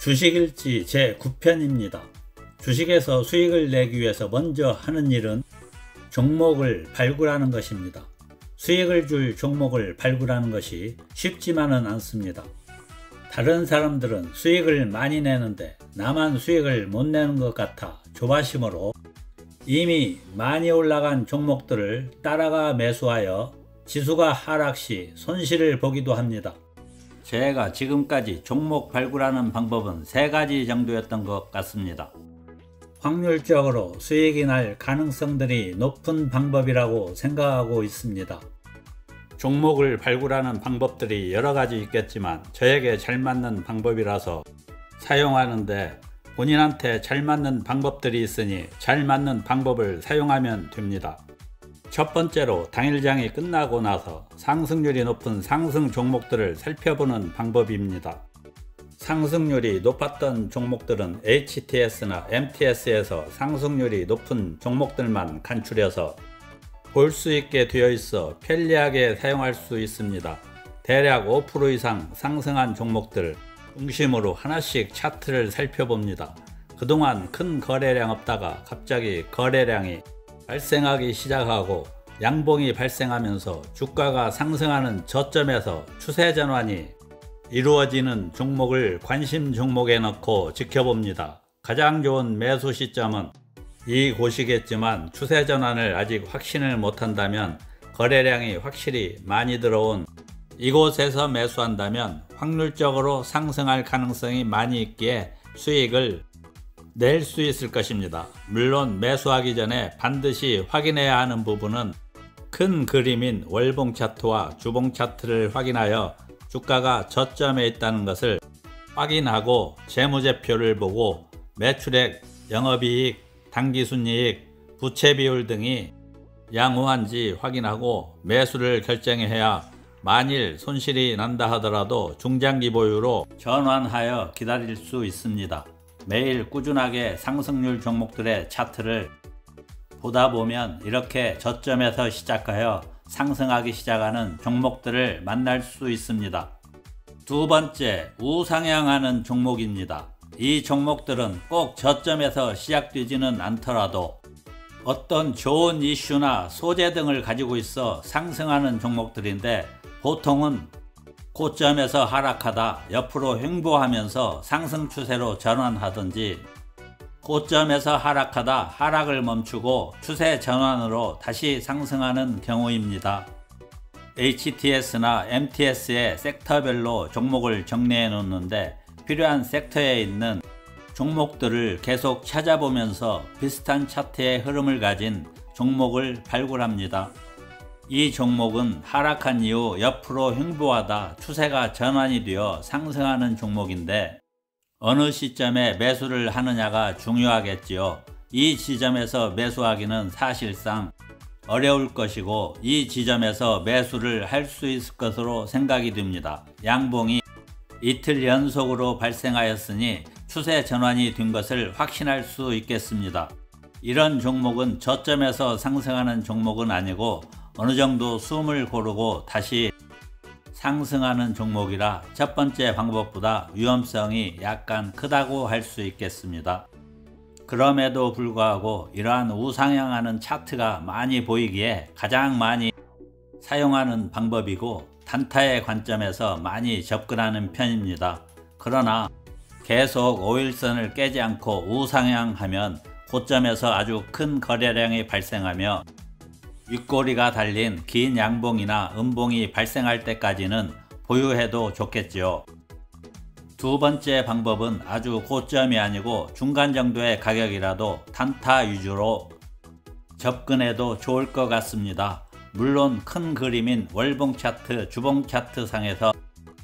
주식일지 제9편입니다. 주식에서 수익을 내기 위해서 먼저 하는 일은 종목을 발굴하는 것입니다. 수익을 줄 종목을 발굴하는 것이 쉽지만은 않습니다. 다른 사람들은 수익을 많이 내는데 나만 수익을 못 내는 것 같아 조바심으로 이미 많이 올라간 종목들을 따라가 매수하여 지수가 하락시 손실을 보기도 합니다. 제가 지금까지 종목 발굴하는 방법은 3가지 정도였던 것 같습니다. 확률적으로 수익이 날 가능성들이 높은 방법이라고 생각하고 있습니다. 종목을 발굴하는 방법들이 여러가지 있겠지만 저에게 잘 맞는 방법이라서 사용하는데 본인한테 잘 맞는 방법들이 있으니 잘 맞는 방법을 사용하면 됩니다. 첫 번째로 당일장이 끝나고 나서 상승률이 높은 상승 종목들을 살펴보는 방법입니다. 상승률이 높았던 종목들은 HTS나 MTS에서 상승률이 높은 종목들만 간추려서 볼 수 있게 되어 있어 편리하게 사용할 수 있습니다. 대략 5% 이상 상승한 종목들 중심으로 하나씩 차트를 살펴봅니다. 그동안 큰 거래량 없다가 갑자기 거래량이 발생하기 시작하고 양봉이 발생하면서 주가가 상승하는 저점에서 추세 전환이 이루어지는 종목을 관심 종목에 넣고 지켜봅니다. 가장 좋은 매수 시점은 이곳이겠지만 추세 전환을 아직 확신을 못한다면 거래량이 확실히 많이 들어온 이곳에서 매수한다면 확률적으로 상승할 가능성이 많이 있기에 수익을 낼 수 있을 것입니다. 물론 매수하기 전에 반드시 확인해야 하는 부분은 큰 그림인 월봉 차트와 주봉 차트를 확인하여 주가가 저점에 있다는 것을 확인하고 재무제표를 보고 매출액, 영업이익, 당기순이익, 부채비율 등이 양호한지 확인하고 매수를 결정해야 만일 손실이 난다 하더라도 중장기 보유로 전환하여 기다릴 수 있습니다. 매일 꾸준하게 상승률 종목들의 차트를 보다 보면 이렇게 저점에서 시작하여 상승하기 시작하는 종목들을 만날 수 있습니다. 두 번째, 우상향하는 종목입니다. 이 종목들은 꼭 저점에서 시작되지는 않더라도 어떤 좋은 이슈나 소재 등을 가지고 있어 상승하는 종목들인데 보통은 고점에서 하락하다 옆으로 횡보하면서 상승 추세로 전환하든지 고점에서 하락하다 하락을 멈추고 추세 전환으로 다시 상승하는 경우입니다. HTS나 MTS의 섹터별로 종목을 정리해 놓는데 필요한 섹터에 있는 종목들을 계속 찾아보면서 비슷한 차트의 흐름을 가진 종목을 발굴합니다. 이 종목은 하락한 이후 옆으로 횡보하다 추세가 전환이 되어 상승하는 종목인데 어느 시점에 매수를 하느냐가 중요하겠지요. 이 지점에서 매수하기는 사실상 어려울 것이고 이 지점에서 매수를 할 수 있을 것으로 생각이 됩니다. 양봉이 이틀 연속으로 발생하였으니 추세 전환이 된 것을 확신할 수 있겠습니다. 이런 종목은 저점에서 상승하는 종목은 아니고 어느 정도 숨을 고르고 다시 상승하는 종목이라 첫 번째 방법보다 위험성이 약간 크다고 할 수 있겠습니다. 그럼에도 불구하고 이러한 우상향하는 차트가 많이 보이기에 가장 많이 사용하는 방법이고 단타의 관점에서 많이 접근하는 편입니다. 그러나 계속 5일선을 깨지 않고 우상향하면 고점에서 아주 큰 거래량이 발생하며 윗꼬리가 달린 긴 양봉이나 음봉이 발생할 때까지는 보유해도 좋겠지요. 두 번째 방법은 아주 고점이 아니고 중간 정도의 가격이라도 단타 위주로 접근해도 좋을 것 같습니다. 물론 큰 그림인 월봉 차트, 주봉 차트 상에서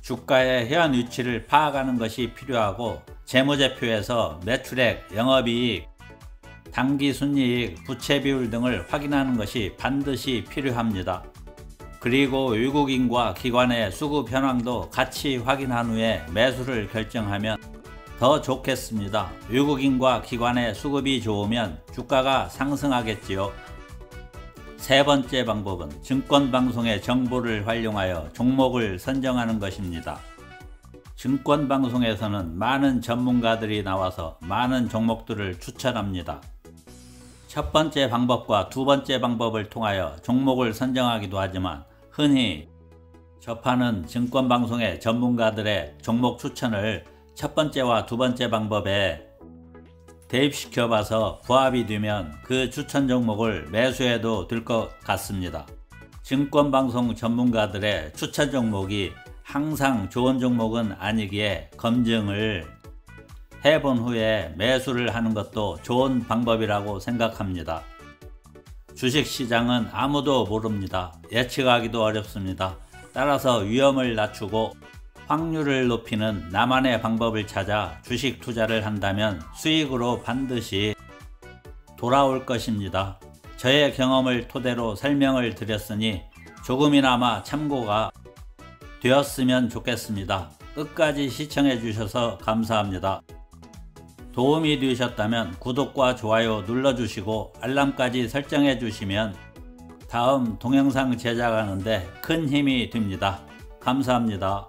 주가의 현 위치를 파악하는 것이 필요하고 재무제표에서 매출액, 영업이익, 당기순이익, 부채비율 등을 확인하는 것이 반드시 필요합니다. 그리고 외국인과 기관의 수급 현황도 같이 확인한 후에 매수를 결정하면 더 좋겠습니다. 외국인과 기관의 수급이 좋으면 주가가 상승하겠지요. 세 번째 방법은 증권방송의 정보를 활용하여 종목을 선정하는 것입니다. 증권방송에서는 많은 전문가들이 나와서 많은 종목들을 추천합니다. 첫 번째 방법과 두 번째 방법을 통하여 종목을 선정하기도 하지만 흔히 접하는 증권방송의 전문가들의 종목 추천을 첫 번째와 두 번째 방법에 대입시켜 봐서 부합이 되면 그 추천 종목을 매수해도 될 것 같습니다. 증권방송 전문가들의 추천 종목이 항상 좋은 종목은 아니기에 검증을 해본 후에 매수를 하는 것도 좋은 방법이라고 생각합니다. 주식시장은 아무도 모릅니다. 예측하기도 어렵습니다. 따라서 위험을 낮추고 확률을 높이는 나만의 방법을 찾아 주식 투자를 한다면 수익으로 반드시 돌아올 것입니다. 저의 경험을 토대로 설명을 드렸으니 조금이나마 참고가 되었으면 좋겠습니다. 끝까지 시청해 주셔서 감사합니다. 도움이 되셨다면 구독과 좋아요 눌러주시고 알람까지 설정해 주시면 다음 동영상 제작하는데 큰 힘이 됩니다. 감사합니다.